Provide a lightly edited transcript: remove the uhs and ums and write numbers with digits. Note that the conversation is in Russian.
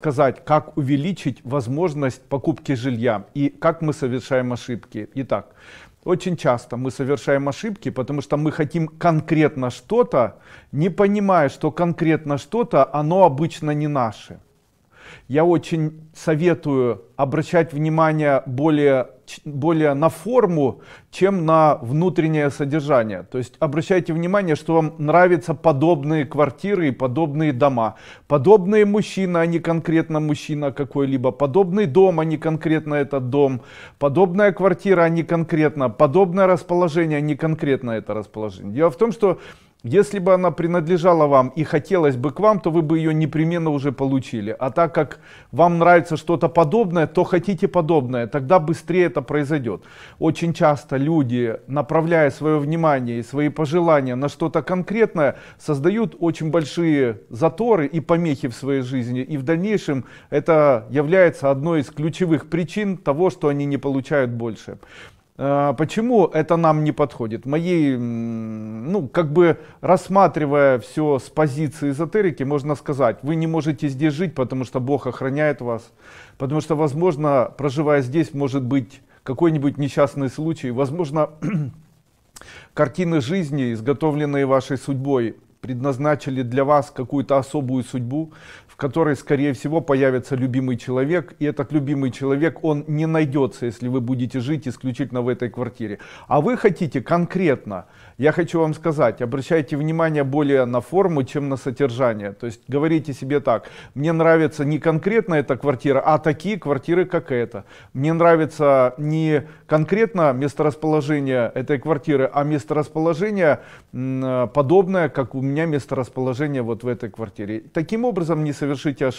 Сказать, как увеличить возможность покупки жилья и как мы совершаем ошибки. Итак, очень часто мы совершаем ошибки, потому что мы хотим конкретно что-то, не понимая, что конкретно что-то, оно обычно не наше. Я очень советую обращать внимание более на форму, чем на внутреннее содержание. То есть обращайте внимание, что вам нравятся подобные квартиры и подобные дома. Подобные мужчины, а не конкретно мужчина какой-либо. Подобный дом, а не конкретно этот дом. Подобная квартира, а не конкретно. Подобное расположение, а не конкретно это расположение. Дело в том, что если бы она принадлежала вам и хотелось бы к вам, то вы бы ее непременно уже получили. А так как вам нравится что-то подобное, то хотите подобное, тогда быстрее это произойдет. Очень часто люди, направляя свое внимание и свои пожелания на что-то конкретное, создают очень большие заторы и помехи в своей жизни. И в дальнейшем это является одной из ключевых причин того, что они не получают больше. Почему это нам не подходит? Рассматривая все с позиции эзотерики, можно сказать, вы не можете здесь жить, потому что Бог охраняет вас, потому что, возможно, проживая здесь, может быть какой-нибудь несчастный случай, возможно, картины жизни, изготовленные вашей судьбой, предназначили для вас какую-то особую судьбу, в которой, скорее всего, появится любимый человек, и этот любимый человек, он не найдется, если вы будете жить исключительно в этой квартире. А вы хотите конкретно, я хочу вам сказать, обращайте внимание более на форму, чем на содержание. То есть говорите себе так: мне нравится не конкретно эта квартира, а такие квартиры, как эта. Мне нравится не конкретно месторасположение этой квартиры, а месторасположение подобное, как у меня месторасположение вот в этой квартире. Таким образом, не совершите ошибку.